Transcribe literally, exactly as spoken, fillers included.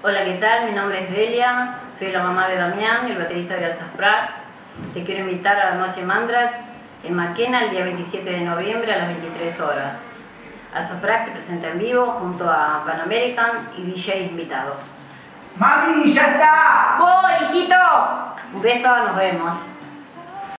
Hola, ¿qué tal? Mi nombre es Delia, soy la mamá de Damián, el baterista de Also Sprach. Te quiero invitar a Noche Mandrax en Maquena el día veintisiete de noviembre a las veintitrés horas. Also Sprach se presenta en vivo junto a Panamerican y D J invitados. ¡Mami, ya está! ¡Voy, hijito! Un beso, nos vemos.